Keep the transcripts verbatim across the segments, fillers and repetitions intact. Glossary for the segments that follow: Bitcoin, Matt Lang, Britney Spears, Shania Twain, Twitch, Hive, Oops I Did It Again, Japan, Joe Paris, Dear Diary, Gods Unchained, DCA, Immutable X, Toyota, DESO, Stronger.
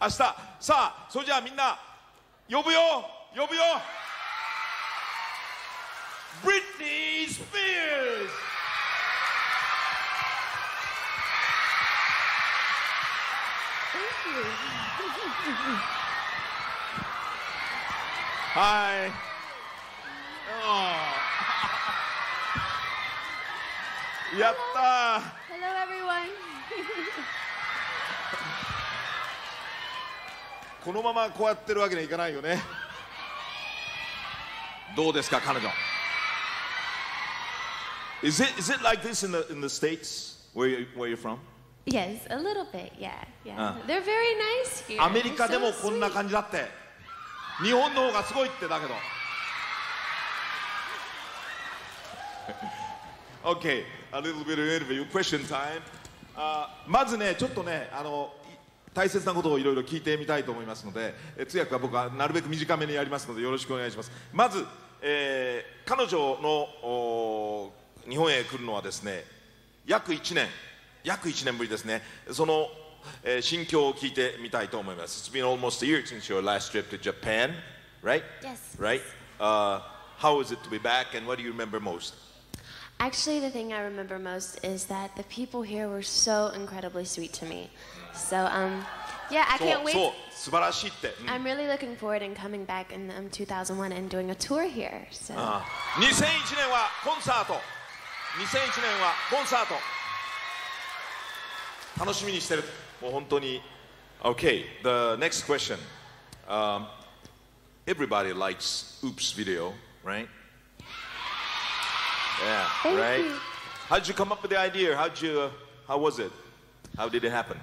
明日。さあ、それじゃあみんな呼ぶよ、呼ぶよ。Britney Spears。はい。やったー。Hello everyone。このままこうやってるわけにはいかないよね。どうですか彼女。Is it is it like this in the in the States where you where you're from? Yes, a little bit. Yeah, yeah. They're very nice here. アメリカでもこんな感じだって。日本の方がすごいってだけど。Okay, a little bit of interview question time. まずね、ちょっとね、あの大切なことをいろいろ聞いてみたいと思いますので、通訳は僕はなるべく短めにやりますのでよろしくお願いします。まず、えー、彼女の日本へ来るのはですね、約いちねん、約いちねんぶりですね。その、えー、心境を聞いてみたいと思います。It's been almost a year since your last trip to Japan, right? Yes. Right. Uh, how is it to be back, and what do you remember most?Actually, the thing I remember most is that the people here were so incredibly sweet to me. So, um, yeah, I can't wait. I'm really looking forward to coming back in um, two thousand one and doing a tour here. So. two thousand one年はコンサート。にせんいちねんはコンサート。楽しみにしてる。もう本当に。Okay, the next question. Um, everybody likes Oops video, right?Yeah, Thank right. You. How did you come up with the idea? How did you? Uh, how was it? How did it happen?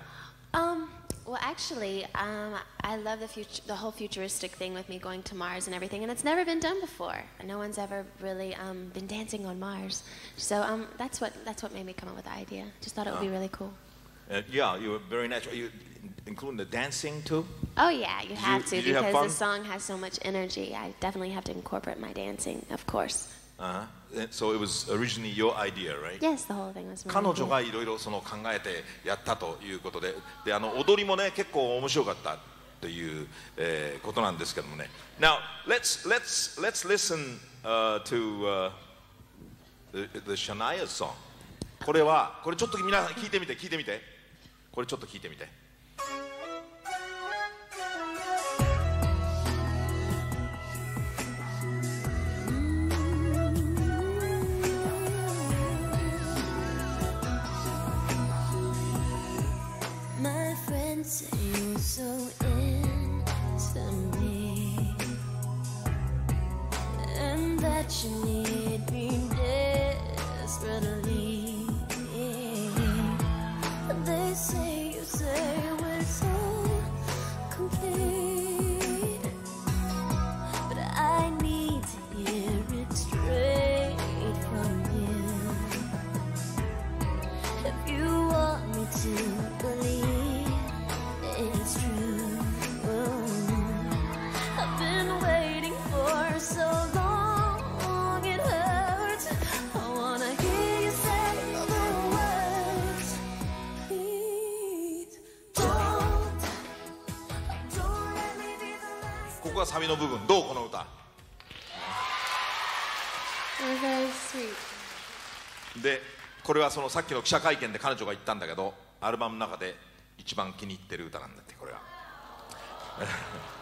Um. Well, actually, um, I love the future, the whole futuristic thing with me going to Mars and everything, and it's never been done before. No one's ever really um, been dancing on Mars, so um, that's what that's what made me come up with the idea. Just thought it would uh, be really cool. Uh, yeah, you were very natural. You, including the dancing too. Oh yeah, you have to because the song has so much energy. I definitely have to incorporate my dancing, of course.Uh-huh. So it was originally your idea, right? Yes, the whole thing was my idea. 彼女がいろいろその考えてやったということで、であの踊りもね結構面白かったという、えー、ことなんですけどもね。Now let's let's let's listen、uh, to、uh, the the Shania song. これはこれちょっと皆さん聞いてみて聞いてみて。これちょっと聞いてみて。You need me desperately. They say you say we're so complete, but I need to hear it straight from you. If you want me to believe it's true, I've been waiting for so long.サビの部分どうこの歌でこれはそのさっきの記者会見で彼女が言ったんだけどアルバムの中で一番気に入ってる歌なんだってこれは。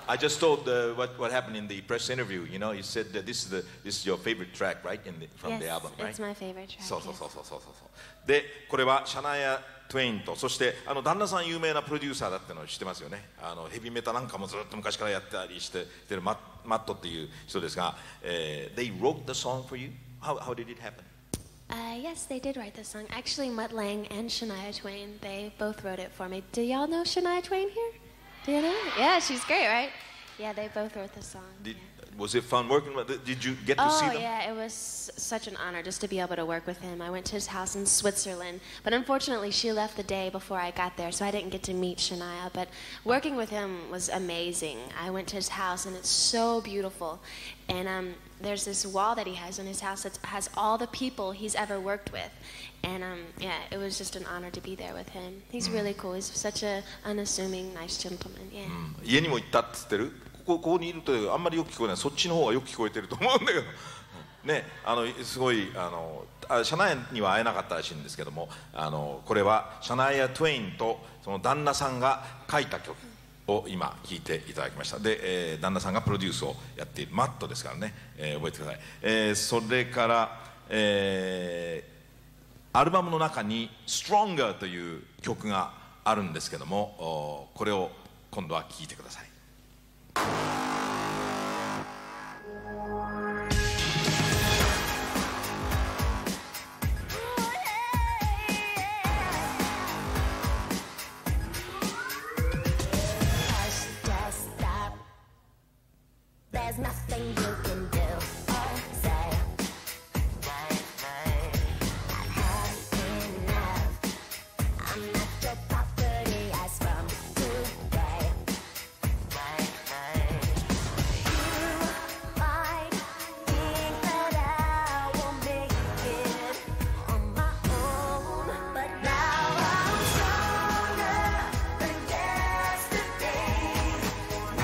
I just told the, what, what happened in the press interview. You know, you said that this is, the, this is your favorite track, right? In the, from yes, the album, right? Yes, it's my favorite track. そうそうそうそうそうそう。で、これはシャナヤ・トゥエインと、そしてあの旦那さん有名なプロデューサーだってのを知ってますよね。あのヘビメタなんかもずっと昔からやったりしててるマットっていう人ですが、えー、They wrote the song for you. How how did it happen?Uh, yes, they did write this song. Actually, Matt Lang and Shania Twain, they both wrote it for me. Do y'all know Shania Twain here?Do you know? Yeah, she's great, right? Yeah, they both wrote the song. Did, yeah. Was it fun working with? Did you get to oh, see them? Oh yeah, it was such an honor just to be able to work with him. I went to his house in Switzerland, but unfortunately she left the day before I got there, so I didn't get to meet Shania. But working with him was amazing. I went to his house, and it's so beautiful. And um, there's this wall that he has in his house that has all the people he's ever worked with. And um, yeah, it was just an honor to be there with him. He's really cool. He's such a unassuming, nice gentleman. Yeah. 家にも行ったって言ってる？ここにいるとあんまりよく聞こえない。そっちの方がよく聞こえてると思うんだけどね、あのすごいあのシャナヤには会えなかったらしいんですけども、あのこれはシャナヤ・トゥエインとその旦那さんが書いた曲を今聴いていただきました。で、えー、旦那さんがプロデュースをやっているマットですからね、えー、覚えてください、えー、それから、えー、アルバムの中に「Stronger」という曲があるんですけども、これを今度は聴いてください。There's nothing you can do or say. I've had enough. I'm not your property as from today. You might think that I will make it on my own, but now I'm stronger than yesterday. Now it's nothing but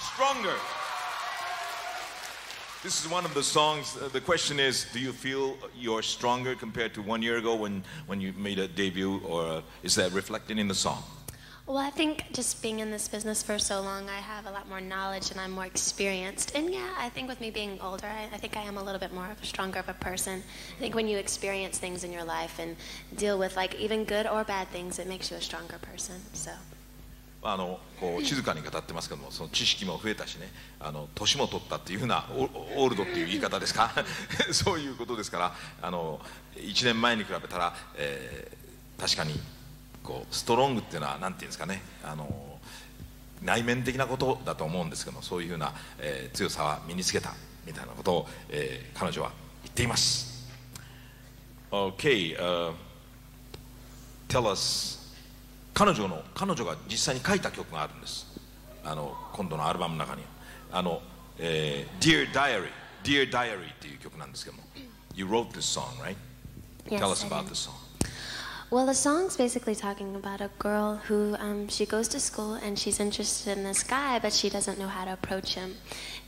Stronger. This is one of the songs. Uh, the question is, do you feel you're stronger compared to one year ago when, when you made a debut, or uh, is that reflected in the song? Well, I think just being in this business for so long, I have a lot more knowledge and I'm more experienced. And yeah, I think with me being older, I, I think I am a little bit more of a stronger of a person. I think when you experience things in your life and deal with like even good or bad things, it makes you a stronger person. So. あのこう静かに語ってますけども、その知識も増えたしね、あの年も取ったっていうふうなオールドっていう言い方ですかそういうことですから、あのいちねんまえに比べたら、えー、確かにこうストロングっていうのは何て言うんですかね、あの内面的なことだと思うんですけども、そういうふうな、えー、強さは身につけたみたいなことを、えー、彼女は言っています。 Okay、uh, tell us 彼女の彼女が実際に書いた曲があるんです。あの今度のアルバムの中にあの、えー、Dear Diary Dear Diary っていう曲なんですけども、 You wrote this song, right? Yes, Tell us about this song. Well, the song's basically talking about a girl who um, she goes to school and she's interested in this guy, but she doesn't know how to approach him.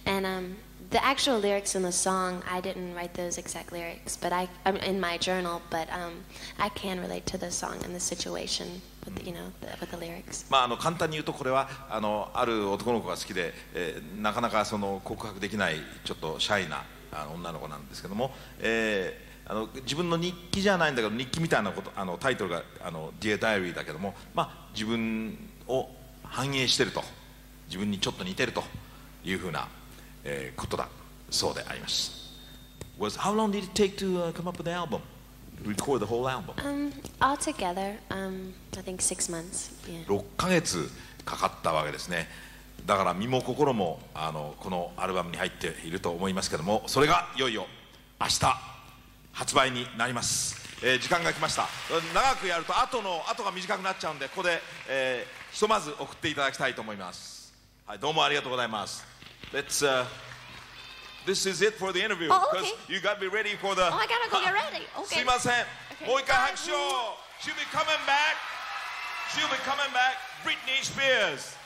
And um, the actual lyrics in the song, I didn't write those exact lyrics, but I I'm in my journal, but um, I can relate to the song and the situation. You know, with the lyrics. まああの簡単に言うとこれはあのある男の子が好きで、えー、なかなかその告白できないちょっとシャイなあの女の子なんですけども、えー、あの自分の日記じゃないんだけど日記みたいなこと、あのタイトルがあの Dear Diary だけども、まあ自分を反映してると、自分にちょっと似てるというふうな、えー、ことだそうであります。Was how long did it take to、uh, come up with the album? Record the whole album. Um, all together, um, I think six months. Yeah. ろっかげつかかったわけですね。だから身も心もあのこのアルバムに入っていると思いますけども、それがいよいよ明日発売になります。えー、時間が来ました。長くやると後の後が短くなっちゃうんで、ここで、えー、ひとまず送っていただきたいと思います。はい、どうもありがとうございます。Let's、uh,This is it for the interview. Oh, okay. Because you got to be ready for the. Oh, I gotta go get ready. Okay. すいません。もう一回拍手を。She'll be coming back. She'll be coming back. Britney Spears.